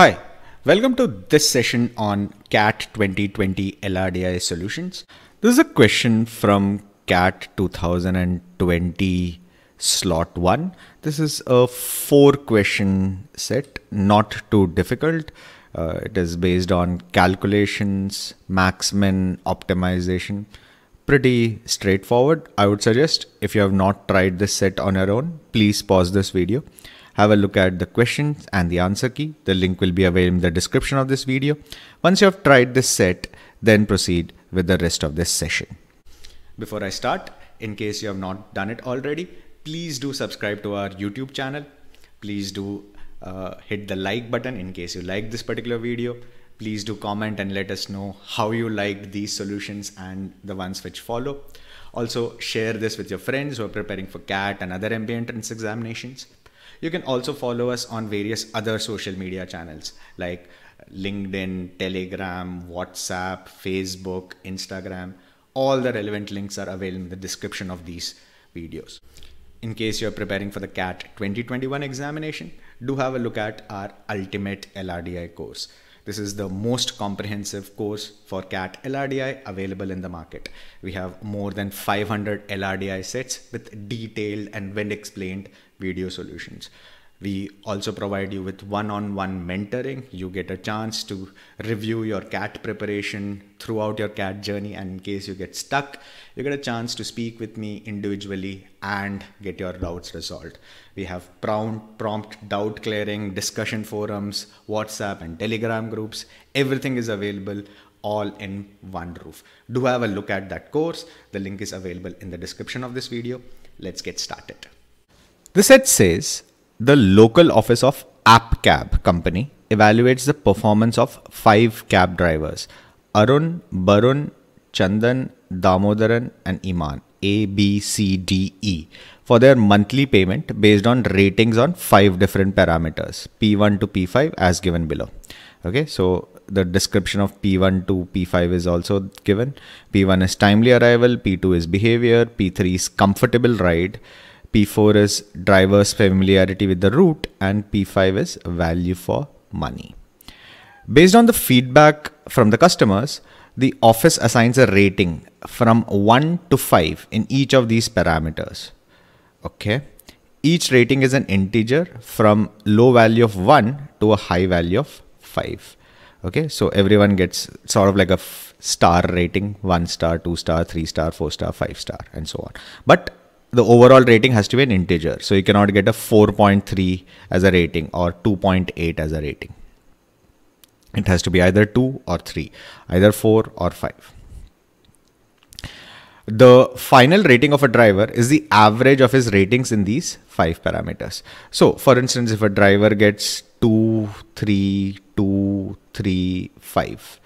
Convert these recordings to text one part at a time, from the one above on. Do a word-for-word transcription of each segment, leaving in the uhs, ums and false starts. Hi, welcome to this session on C A T twenty twenty L R D I solutions. This is a question from C A T two thousand twenty slot one. This is a four question set, not too difficult. Uh, it is based on calculations, max-min, optimization. Pretty straightforward. I would suggest if you have not tried this set on your own, please pause this video. Have a look at the questions and the answer key. The link will be available in the description of this video. Once you have tried this set, then proceed with the rest of this session. Before I start, in case you have not done it already, please do subscribe to our YouTube channel. Please do uh, hit the like button in case you like this particular video. Please do comment and let us know how you liked these solutions and the ones which follow. Also share this with your friends who are preparing for C A T and other M B A entrance examinations. You can also follow us on various other social media channels like LinkedIn, Telegram, WhatsApp, Facebook, Instagram. All the relevant links are available in the description of these videos. In case you're preparing for the C A T twenty twenty-one examination, do have a look at our Ultimate L R D I course. This is the most comprehensive course for C A T L R D I available in the market. We have more than five hundred L R D I sets with detailed and well-explained video solutions. We also provide you with one-on-one mentoring. You get a chance to review your C A T preparation throughout your C A T journey, and in case you get stuck, you get a chance to speak with me individually and get your doubts resolved. We have prompt, prompt doubt clearing, discussion forums, WhatsApp and Telegram groups. Everything is available all in one roof. Do have a look at that course. The link is available in the description of this video. Let's get started. The set says, the local office of App Cab company evaluates the performance of five cab drivers, Arun, Barun, Chandan, Damodaran and Eman, A, B, C, D, E, for their monthly payment based on ratings on five different parameters, P one to P five as given below. Okay, so the description of P one to P five is also given. P one is timely arrival, P two is behavior, P three is comfortable ride, P four is driver's familiarity with the route, and P five is value for money. Based on the feedback from the customers, the office assigns a rating from one to five in each of these parameters. Okay. Each rating is an integer from low value of one to a high value of five. Okay. So everyone gets sort of like a star rating, one star, two star, three star, four star, five star, and so on. But the overall rating has to be an integer. So you cannot get a four point three as a rating or two point eight as a rating. It has to be either two or three, either four or five. The final rating of a driver is the average of his ratings in these five parameters. So for instance, if a driver gets two, three, two, three, five,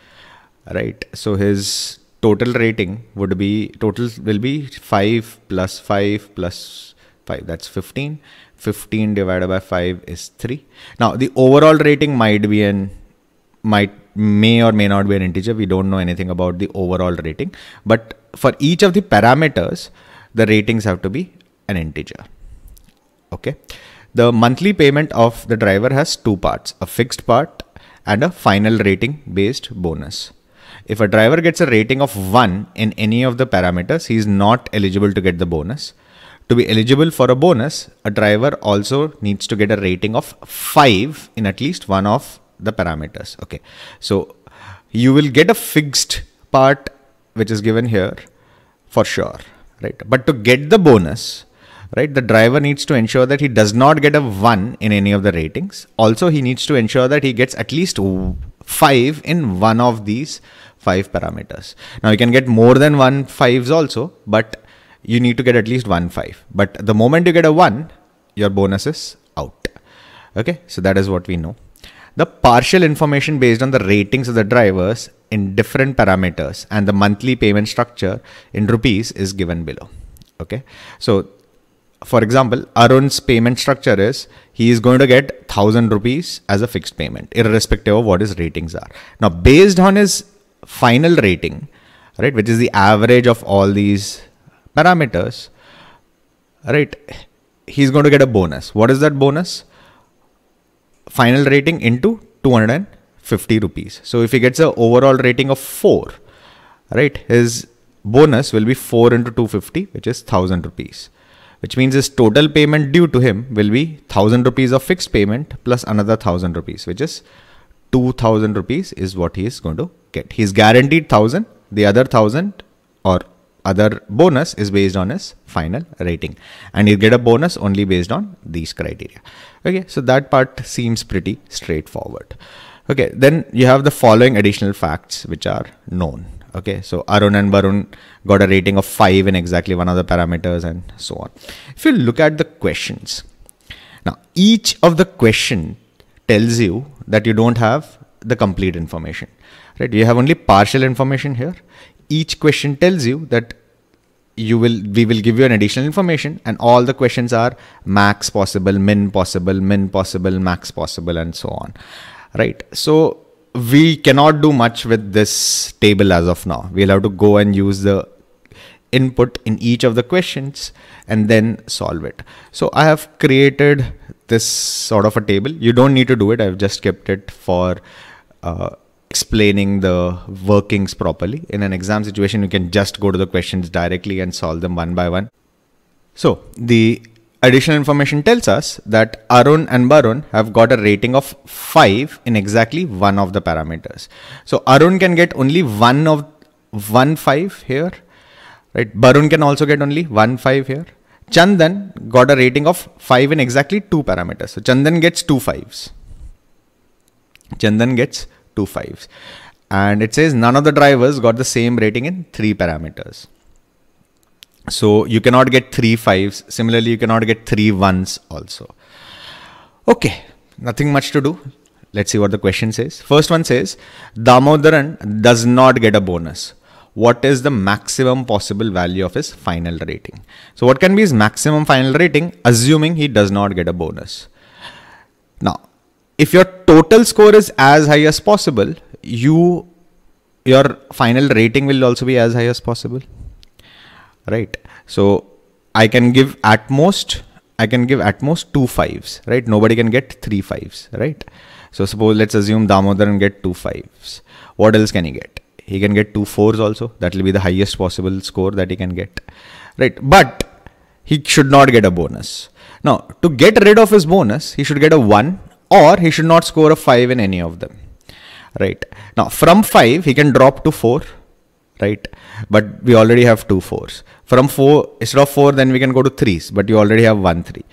right? So his total rating would be, total will be five plus five plus five, that's fifteen. fifteen divided by five is three. Now the overall rating might be an, might, may or may not be an integer. We don't know anything about the overall rating, but for each of the parameters, the ratings have to be an integer. Okay. The monthly payment of the driver has two parts, a fixed part and a final rating based bonus. If a driver gets a rating of one in any of the parameters, he is not eligible to get the bonus. To be eligible for a bonus, a driver also needs to get a rating of five in at least one of the parameters. Okay, so you will get a fixed part which is given here for sure, right? But to get the bonus, right, the driver needs to ensure that he does not get a one in any of the ratings. Also, he needs to ensure that he gets at least five in one of these five parameters. Now you can get more than one fives also, but you need to get at least one five. But the moment you get a one, your bonus is out. Okay, so that is what we know. The partial information based on the ratings of the drivers in different parameters and the monthly payment structure in rupees is given below. Okay, so for example, Arun's payment structure is he is going to get one thousand rupees as a fixed payment, irrespective of what his ratings are. Now, based on his final rating, right, which is the average of all these parameters, right, he's going to get a bonus. What is that bonus? Final rating into two hundred fifty rupees. So if he gets an overall rating of four, right, his bonus will be four into two fifty, which is one thousand rupees, which means his total payment due to him will be one thousand rupees of fixed payment plus another one thousand rupees, which is two thousand rupees is what he is going to get. He is guaranteed one thousand. The other one thousand or other bonus is based on his final rating, and he'll get a bonus only based on these criteria. Okay, so that part seems pretty straightforward. Okay, then you have the following additional facts which are known. Okay, so Arun and Barun got a rating of five in exactly one of the parameters and so on. If you look at the questions, now each of the question tells you that you don't have the complete information, right? You have only partial information here. Each question tells you that you will, we will give you an additional information, and all the questions are max possible, min possible, min possible, max possible, and so on, right? So we cannot do much with this table as of now. We'll have to go and use the input in each of the questions and then solve it. So I have created this sort of a table. You don't need to do it. I've just kept it for uh, explaining the workings properly. In an exam situation, you can just go to the questions directly and solve them one by one. So the additional information tells us that Arun and Barun have got a rating of five in exactly one of the parameters. So Arun can get only one of one five here, right? Barun can also get only one five here. Chandan got a rating of five in exactly two parameters. So Chandan gets two fives. Chandan gets two fives. And it says none of the drivers got the same rating in three parameters. So you cannot get three fives. Similarly, you cannot get three ones also. Okay, nothing much to do. Let's see what the question says. First one says, Damodaran does not get a bonus. What is the maximum possible value of his final rating? So what can be his maximum final rating, assuming he does not get a bonus? Now, if your total score is as high as possible, you, your final rating will also be as high as possible. Right, so I can give at most, I can give at most two fives, right? Nobody can get three fives, right? So suppose, let's assume Damodaran get two fives. What else can he get? He can get two fours also. That will be the highest possible score that he can get, right? But he should not get a bonus. Now, to get rid of his bonus, he should get a one, or he should not score a five in any of them, right? Now, from five, he can drop to four. Right, but we already have two fours. From four, instead of four, then we can go to threes, but you already have one three.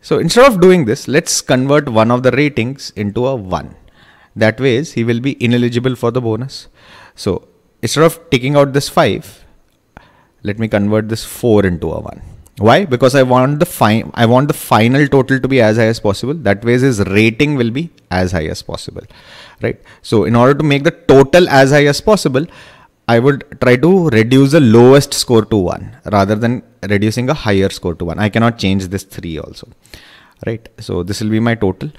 So instead of doing this, let's convert one of the ratings into a one. That way he will be ineligible for the bonus. So instead of taking out this five, let me convert this four into a one. Why? Because I want the fi- I want the final total to be as high as possible. That way his rating will be as high as possible. Right. So in order to make the total as high as possible, I would try to reduce the lowest score to one rather than reducing a higher score to one. I cannot change this three also, right? So this will be my total.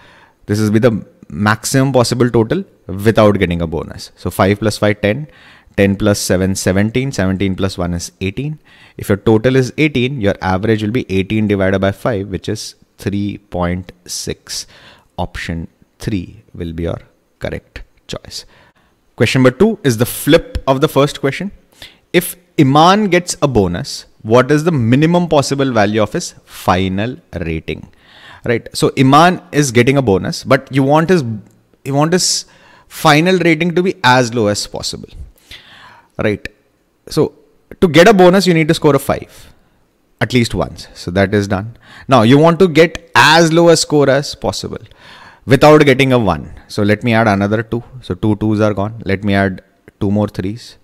This will be the maximum possible total without getting a bonus. So five plus five, ten, ten plus seven, seventeen, seventeen plus one is eighteen. If your total is eighteen, your average will be eighteen divided by five, which is three point six. Option three will be your correct choice. Question number two is the flip of the first question. If Eman gets a bonus, what is the minimum possible value of his final rating? Right. So Eman is getting a bonus, but you want his, you want his final rating to be as low as possible. Right. So to get a bonus, you need to score a five at least once. So that is done. Now you want to get as low a score as possible without getting a one. So let me add another two. So two twos are gone. Let me add two more threes,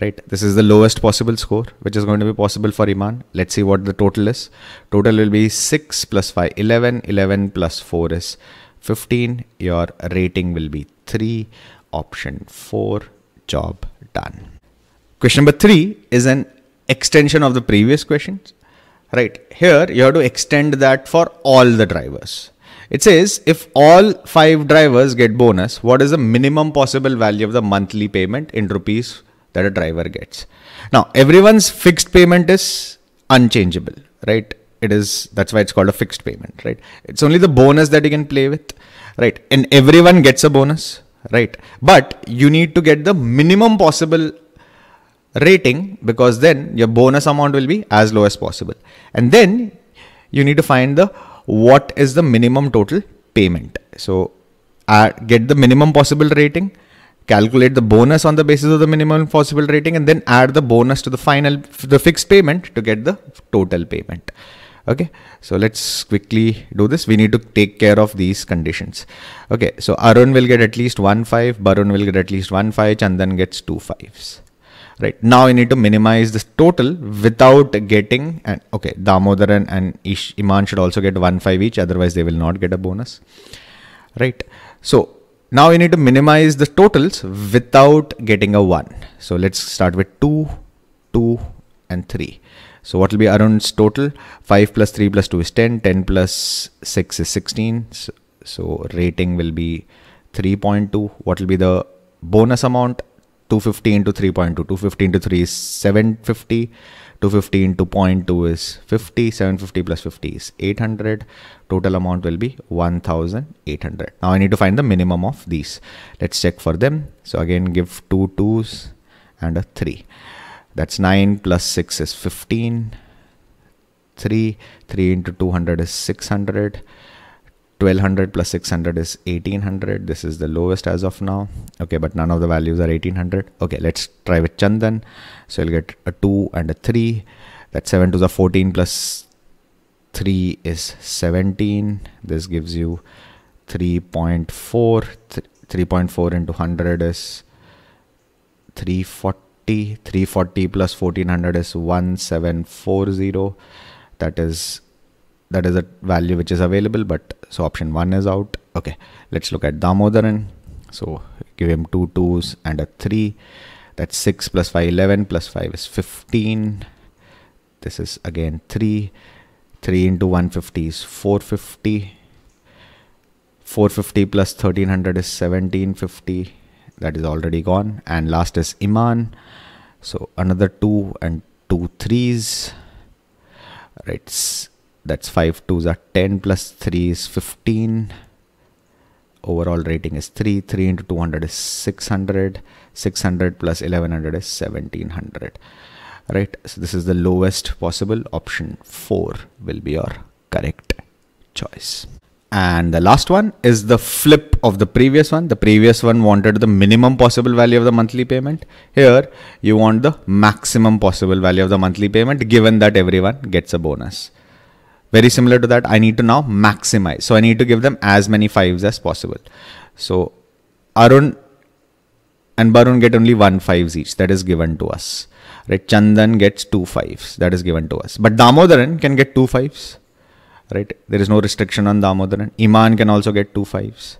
right? This is the lowest possible score, which is going to be possible for Eman. Let's see what the total is. Total will be six plus five, eleven, eleven plus four is fifteen. Your rating will be three, option four, job done. Question number three is an extension of the previous questions, right? Here you have to extend that for all the drivers. It says, if all five drivers get bonus, what is the minimum possible value of the monthly payment in rupees that a driver gets? Now, everyone's fixed payment is unchangeable, right? It is, that's why it's called a fixed payment, right? It's only the bonus that you can play with, right? And everyone gets a bonus, right? But you need to get the minimum possible rating, because then your bonus amount will be as low as possible. And then you need to find the what is the minimum total payment. So uh, get the minimum possible rating, calculate the bonus on the basis of the minimum possible rating, and then add the bonus to the final, the fixed payment to get the total payment. Okay, so let's quickly do this. We need to take care of these conditions. Okay, so Arun will get at least one five, Barun will get at least one five, Chandan gets two fives. Right, now you need to minimize this total without getting, and okay, Damodaran and Ish, Eman should also get one five each, otherwise they will not get a bonus. Right, so now you need to minimize the totals without getting a one. So let's start with two, two and three. So what will be Arun's total? five plus three plus two is ten, ten plus six is sixteen. So, so rating will be three point two. What will be the bonus amount? two fifty into three point two. two fifty into three is seven fifty. two fifty into zero point two is fifty. seven fifty plus fifty is eight hundred. Total amount will be one thousand eight hundred. Now I need to find the minimum of these. Let's check for them. So again, give two twos and a three. That's nine plus six is fifteen. three. three into two hundred is six hundred. twelve hundred plus six hundred is eighteen hundred. This is the lowest as of now. Okay, but none of the values are eighteen hundred. Okay, let's try with Chandan. So you'll get a two and a three. That seven twos are fourteen plus three is seventeen. This gives you three point four. three point four into one hundred is three forty. three forty plus fourteen hundred is one thousand seven hundred forty. That is That is a value which is available, but so option one is out. Okay, let's look at Damodaran. So give him two twos and a three. That's six plus five, eleven, plus five is fifteen. This is again three. three into one fifty is four fifty. four fifty plus thirteen hundred is seventeen fifty. That is already gone. And last is Eman. So another two and two threes. Right. That's five twos are ten plus three is fifteen. Overall rating is three. three into two hundred is six hundred. six hundred plus eleven hundred is seventeen hundred. Right. So this is the lowest possible. Option four will be your correct choice. And the last one is the flip of the previous one. The previous one wanted the minimum possible value of the monthly payment. Here you want the maximum possible value of the monthly payment, given that everyone gets a bonus. Very similar to that, I need to now maximize. So I need to give them as many fives as possible. So Arun and Barun get only one fives each. That is given to us. Right? Chandan gets two fives. That is given to us. But Damodaran can get two fives. Right? There is no restriction on Damodaran. Eman can also get two fives.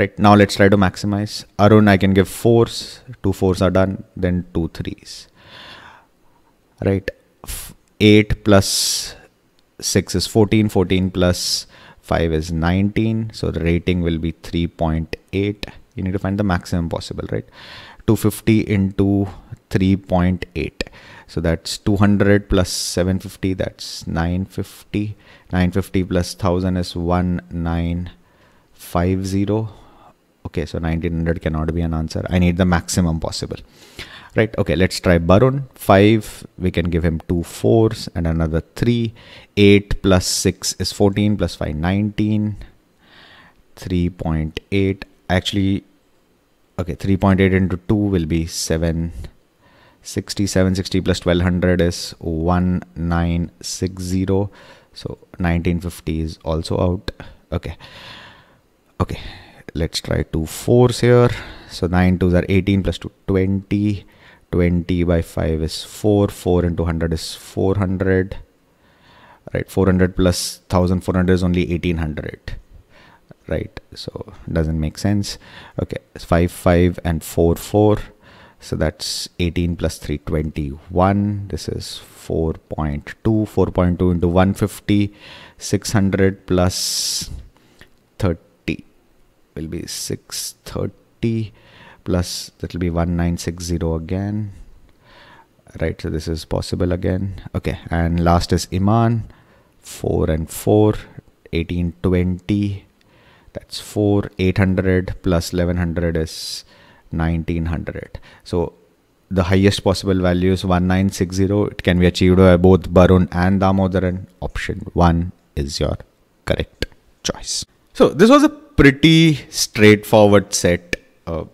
Right? Now let's try to maximize. Arun, I can give fours. Two fours are done. Then two threes. Right? Eight plus six is fourteen, fourteen plus five is nineteen, so the rating will be three point eight. You need to find the maximum possible, right? two fifty into three point eight, so that's two hundred plus seven fifty, that's nine fifty. nine fifty plus one thousand is one thousand nine hundred fifty. Okay, so nineteen hundred cannot be an answer. I need the maximum possible. Right, okay, let's try Barun. five, we can give him two fours and another three. eight plus six is fourteen, plus five, nineteen. three point eight, actually, okay, three point eight into two will be seven sixty. seven sixty plus twelve hundred is nineteen sixty. So nineteen fifty is also out. Okay, okay, let's try two fours here. So nine twos are eighteen plus two, twenty. twenty by five is four. four into one hundred is four hundred. Right, four hundred plus one thousand four hundred is only eighteen hundred. Right, so doesn't make sense. Okay, five, five and four, four. So that's eighteen plus three, twenty-one. This is four point two. four point two into one fifty. six hundred plus thirty will be six thirty. Plus that will be nineteen sixty again. Right, so this is possible again. Okay, and last is Eman. four and four, eighteen, twenty. That's four eight hundred plus eleven hundred is nineteen hundred. So the highest possible value is one nine six zero. It can be achieved by both Barun and Damodaran. Option one is your correct choice. So this was a pretty straightforward set, uh,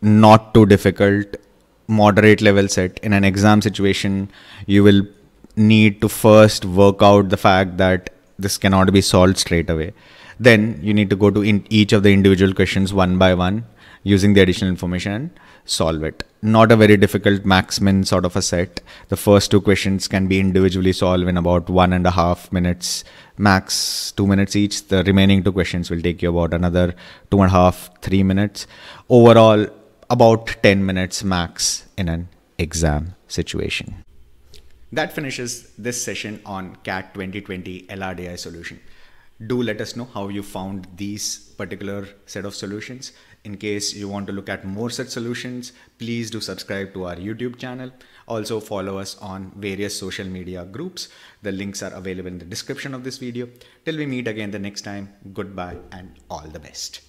not too difficult, moderate level set. In an exam situation, you will need to first work out the fact that this cannot be solved straight away. Then you need to go to in each of the individual questions one by one using the additional information and solve it. Not a very difficult max min sort of a set. The first two questions can be individually solved in about one and a half minutes, max two minutes each. The remaining two questions will take you about another two and a half, three minutes. Overall, about ten minutes max in an exam situation. That finishes this session on C A T twenty twenty L R D I solution. Do let us know how you found these particular set of solutions. In case you want to look at more such solutions, please do subscribe to our YouTube channel. Also follow us on various social media groups. The links are available in the description of this video. Till we meet again the next time, goodbye and all the best.